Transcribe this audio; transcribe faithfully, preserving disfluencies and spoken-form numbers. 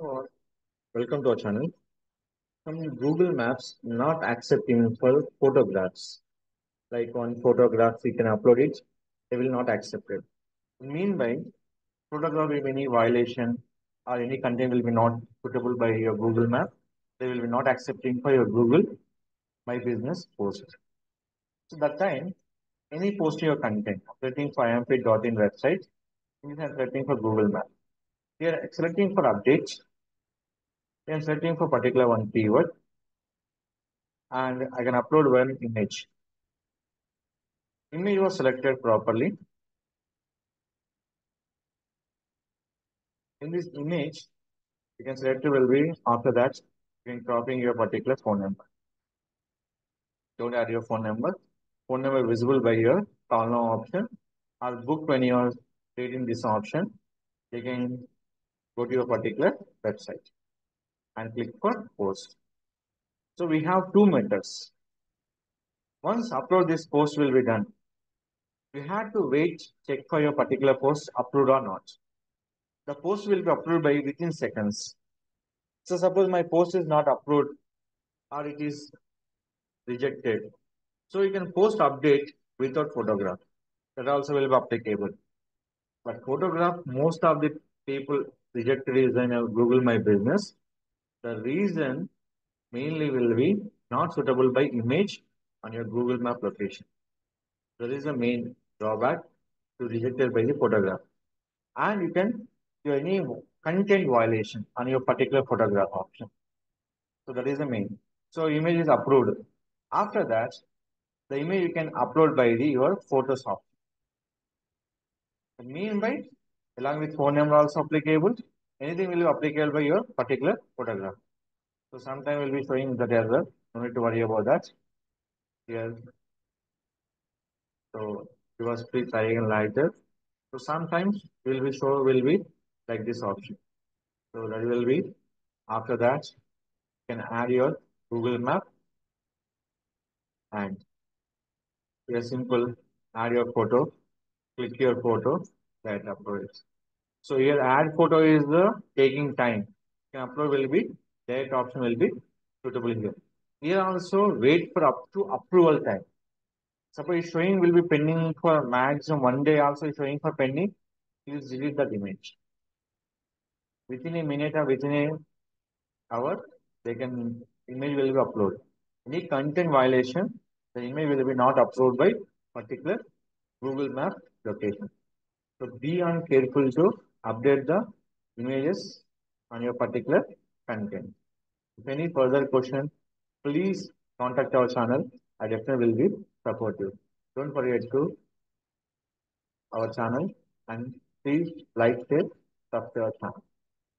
Hello, welcome to our channel. Um, Google Maps not accepting for photographs. Like on photographs, you can upload it. They will not accept it. Meanwhile, photograph will be any violation or any content will be not suitable by your Google Map. They will be not accepting for your Google My Business post. So that time, any post your content, searching for I M P dot in website, you are searching for Google Map. We are selecting for updates. We are searching for particular one keyword. And I can upload one image. Image was selected properly. In this image, you can select will be after that, you can copy your particular phone number. Don't add your phone number. Phone number visible by your call now option. Or book when you are creating this option. You can go to your particular website and click for post. So we have two methods. Once upload this post will be done, you have to wait, check for your particular post, upload or not. The post will be uploaded by within seconds. So suppose my post is not uploaded or it is rejected. So you can post update without photograph. That also will be applicable. But photograph, most of the people rejected is in Google My Business. The reason mainly will be not suitable by image on your Google Map location. That is the main drawback to rejected by the photograph. And you can do any content violation on your particular photograph option. So that is the main. So image is approved. After that, the image you can upload by the, your Photoshop. Meanwhile, along with phone number also applicable, anything will be applicable by your particular photograph. So sometime will be showing that error. No need to worry about that. Here. So it was free trying like that. So sometimes will be show will be like this option. So that will be after that you can add your Google Map and very simple add your photo. Click your photo that uploads. So here add photo is the taking time. Can upload will be that option will be suitable here. Here also wait for up to approval time. Suppose showing will be pending for maximum one day also showing for pending. You delete that image. Within a minute or within a hour, they can image will be uploaded. Any content violation, the image will be not uploaded by particular Google Map location. So be on careful to update the images on your particular content. If any further question, please contact our channel. I definitely will be supportive. Don't forget to our channel and please like, share, subscribe to our channel.